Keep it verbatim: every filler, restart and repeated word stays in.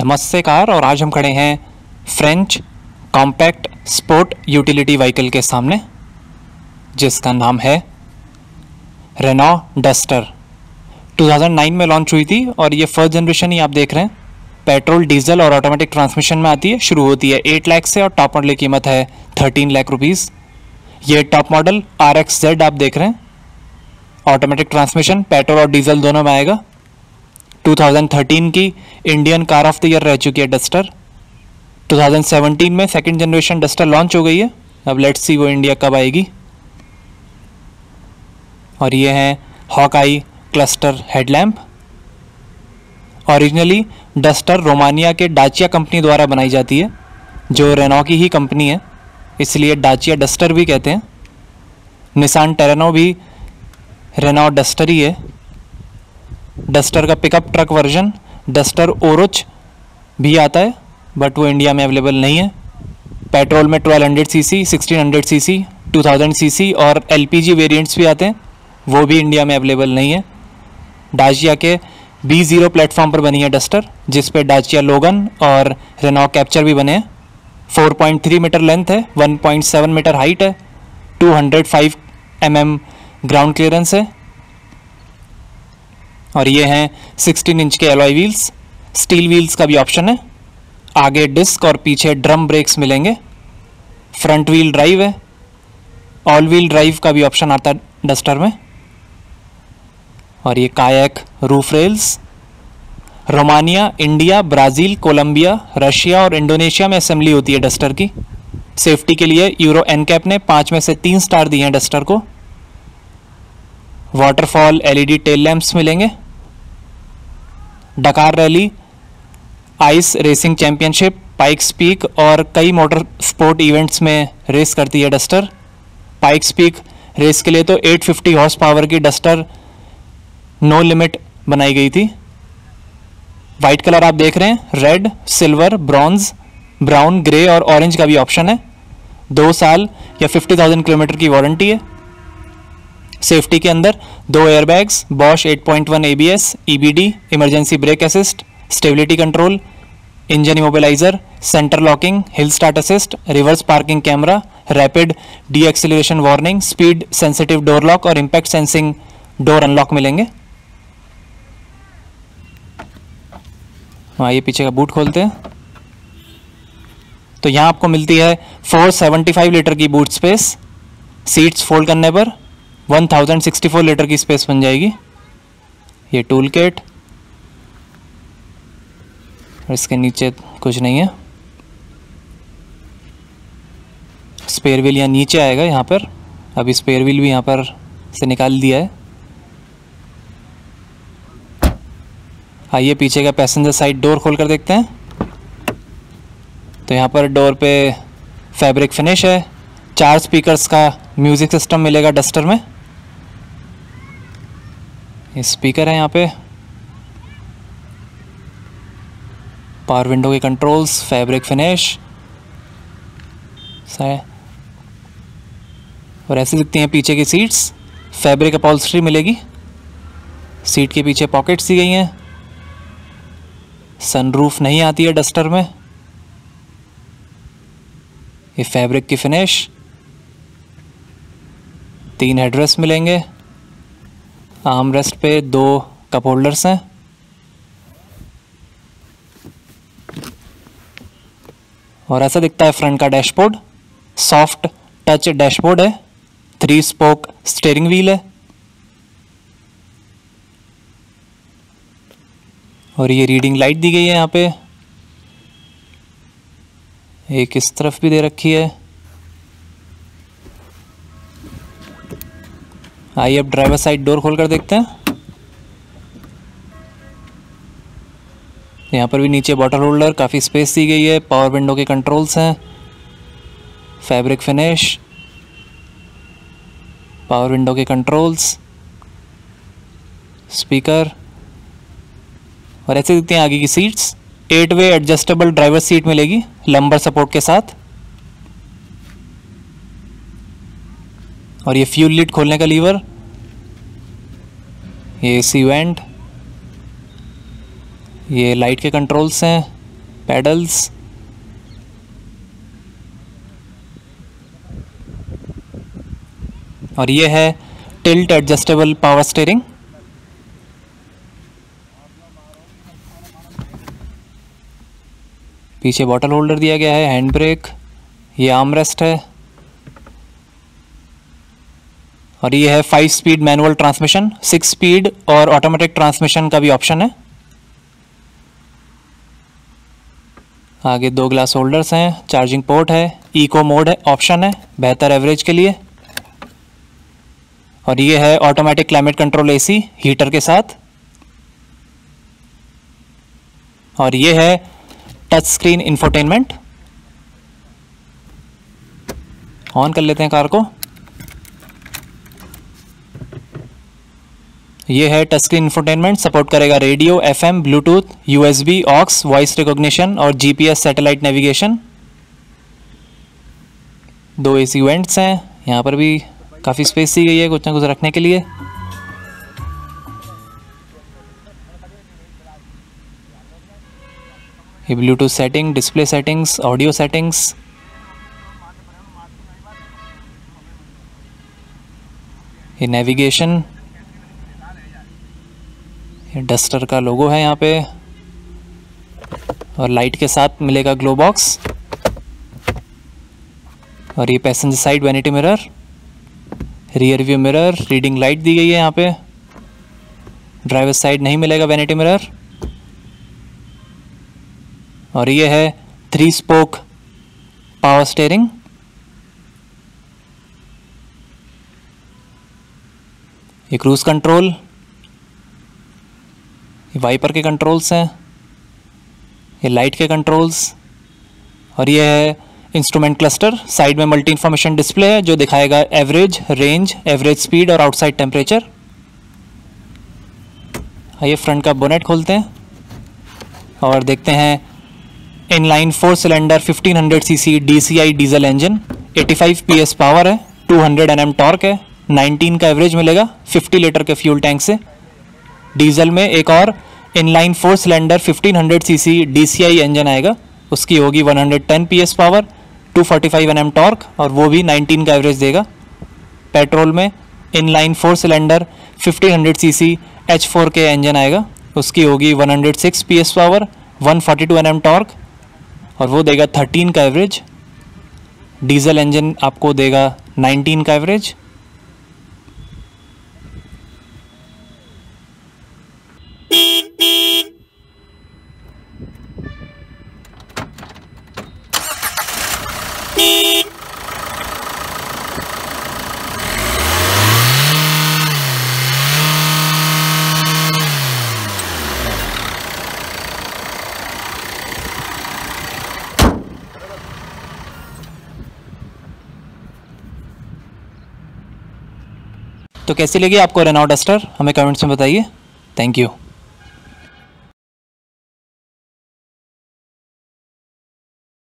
नमस्कार। और आज हम खड़े हैं French compact sport utility vehicle के सामने जिसका नाम है रेनॉ डस्टर। दो हज़ार नौ में लॉन्च हुई थी और ये फर्स्ट जनरेशन ही आप देख रहे हैं। पेट्रोल, डीजल और ऑटोमेटिक ट्रांसमिशन में आती है। शुरू होती है आठ लाख से और टॉप मॉडल की कीमत है तेरह लाख रुपीस। ये top model R X Z आप देख रहे हैं। ऑटोमेटिक ट्रांसमिशन पेट्रोल और डीजल दोनों में आएगा। दो हज़ार तेरह की Indian car of the year रह चुकी है डस्टर। दो हज़ार सत्रह में सेकंड जनरेशन डस्टर लॉन्च हो गई है। अब लेट्स सी वो इंडिया कब आएगी। और ये हैं Hawkeye cluster headlamp. Originally Duster Romania के डाचिया कंपनी द्वारा बनाई जाती है जो रेनॉ की ही कंपनी है, इसलिए डाचिया डस्टर भी कहते हैं। निसान टेरेनो भी रेनॉ डस्टर ही है। डस्टर का pickup truck version Duster Oroch भी आता है बट वो इंडिया में अवेलेबल नहीं है। पेट्रोल में बारह सौ सीसी, सोलह सौ सीसी, दो हज़ार सीसी और एलपीजी वेरिएंट्स भी आते हैं, वो भी इंडिया में अवेलेबल नहीं है। डाचिया के बी जीरो प्लेटफॉर्म पर बनी है डस्टर जिस पे डाचिया लोगन और रेनॉ कैप्चर भी बने हैं। चार पॉइंट तीन मीटर लेंथ है, एक पॉइंट सात मीटर हाइट है, दो सौ पाँच एम एम ग्राउंड क्लियरेंस है। और ये हैं सोलह इंच के एलॉय व्हील्स। स्टील व्हील्स का भी ऑप्शन है। आगे डिस्क और पीछे ड्रम ब्रेक्स मिलेंगे। फ्रंट व्हील ड्राइव है। ऑल व्हील ड्राइव का भी ऑप्शन आता है डस्टर में। और ये kayak roof rails. Romania, India, Brazil, Colombia, Russia और इंडोनेशिया में असेंबली होती है डस्टर की। सेफ्टी के लिए यूरो एनकैप ने पाँच में से तीन स्टार दिए हैं डस्टर को। वाटरफॉल एलईडी टेल लैंप्स मिलेंगे। Dakar rally, ice racing championship, Pikes Peak और कई मोटर स्पोर्ट इवेंट्स में रेस करती है डस्टर। पाइक्स पीक रेस के लिए तो आठ सौ पचास हॉर्स पावर की डस्टर नो लिमिट बनाई गई थी। वाइट कलर आप देख रहे हैं। Red, silver, bronze, brown, grey और ऑरेंज का भी ऑप्शन है। दो साल या पचास हज़ार किलोमीटर की वारंटी है। सेफ्टी के अंदर दो एयरबैग्स, बॉश आठ पॉइंट एक A B S, E B D, emergency brake assist, stability control, engine immobiliser, centre locking, hill start assist, reverse parking camera, rapid deceleration warning, speed sensitive door lock और impact sensing door unlock मिलेंगे। आइए पीछे का boot खोलते हैं तो यहाँ आपको मिलती है चार सौ पचहत्तर लीटर की बूट स्पेस। सीट्स फोल्ड करने पर एक हज़ार चौंसठ लीटर की स्पेस बन जाएगी। ये टूल किट, इसके नीचे कुछ नहीं है। स्पेयर व्हील यहाँ नीचे आएगा यहाँ पर। अभी स्पेयर व्हील भी यहाँ पर से निकाल दिया है। आइए पीछे का पैसेंजर साइड डोर खोल कर देखते हैं तो यहाँ पर डोर पे फैब्रिक फिनिश है। चार स्पीकर्स का म्यूज़िक सिस्टम मिलेगा डस्टर में। ये स्पीकर है यहाँ पे। पावर विंडो के कंट्रोल्स, फैब्रिक फिनिश है। और ऐसी दिखती हैं पीछे की सीट्स। फैब्रिक अपॉल्स्ट्री मिलेगी। सीट के पीछे पॉकेट्स दी गई हैं। सनरूफ नहीं आती है डस्टर में। ये फैब्रिक की फिनिश। तीन हेडरेस्ट मिलेंगे। आर्मरेस्ट पे दो कप होल्डर्स हैं। और ऐसा दिखता है फ्रंट का डैशबोर्ड। सॉफ्ट टच डैशबोर्ड है। थ्री स्पोक स्टीयरिंग व्हील है। और ये रीडिंग लाइट दी गई है यहाँ पे। एक इस तरफ भी दे रखी है। आइए अब ड्राइवर साइड डोर खोल कर देखते हैं। यहाँ पर भी नीचे बॉटल होल्डर, काफ़ी स्पेस दी गई है। पावर विंडो के कंट्रोल्स हैं। फैब्रिक फिनिश, पावर विंडो के कंट्रोल्स, स्पीकर। और ऐसे दिखती हैं आगे की seats. Eight way adjustable driver seat मिलेगी लंबर सपोर्ट के साथ। और ये फ्यूल लिड खोलने का लीवर, ये एसी वेंट, ये लाइट के कंट्रोल्स हैं। pedals. और ये है टिल्ट एडजस्टेबल पावर स्टीयरिंग। पीछे बॉटल होल्डर दिया गया है, हैंड ब्रेक, ये आर्मरेस्ट है। और ये है five speed manual transmission, six speed और ऑटोमेटिक ट्रांसमिशन का भी ऑप्शन है। आगे दो ग्लास होल्डर्स हैं, चार्जिंग पोर्ट है, इको मोड है ऑप्शन है बेहतर एवरेज के लिए। और ये है automatic climate control AC heater के साथ। और ये है टच स्क्रीन इंफोटेनमेंट। ऑन कर लेते हैं कार को। ये है टच स्क्रीन इंफोटेनमेंट, सपोर्ट करेगा radio, FM, Bluetooth, USB, aux, voice recognition और जीपीएस सैटेलाइट नेविगेशन। दो एसी वेंट्स हैं, यहाँ पर भी काफ़ी स्पेस दी गई है कुछ ना कुछ रखने के लिए। ये Bluetooth setting, display settings, audio settings. ये नेविगेशन, ये डस्टर का लोगो है यहाँ पे। और लाइट के साथ मिलेगा ग्लो बॉक्स। और ये passenger side vanity mirror, rear view mirror, reading light दी गई है यहाँ पे। ड्राइवर साइड नहीं मिलेगा वैनिटी मिरर। और ये है थ्री स्पोक पावर स्टीयरिंग। ये क्रूज कंट्रोल, ये वाइपर के कंट्रोल्स हैं, ये लाइट के कंट्रोल्स। और ये है इंस्ट्रूमेंट क्लस्टर, साइड में मल्टी इंफॉर्मेशन डिस्प्ले है जो दिखाएगा एवरेज, रेंज, एवरेज स्पीड और आउटसाइड टेम्परेचर। आइए फ्रंट का बोनेट खोलते हैं और देखते हैं inline four cylinder fifteen hundred CC DCI diesel engine, पचासी पीएस पावर है, टू हंड्रेड एनएम टॉर्क है, नाइनटीन का एवरेज मिलेगा पचास लीटर के फ्यूल टैंक से। डीजल में एक और inline four cylinder fifteen hundred CC DCI engine आएगा, उसकी होगी one hundred ten PS power, two forty five Nm torque और वो भी नाइनटीन का एवरेज देगा। पेट्रोल में inline four cylinder fifteen hundred CC H four K engine आएगा, उसकी होगी one hundred six PS power, one forty two Nm torque और वो देगा थर्टीन का एवरेज। डीजल इंजन आपको देगा नाइनटीन का एवरेज। तो कैसी लगी आपको रेनॉल्ट डस्टर, हमें कमेंट्स में बताइए। Thank you.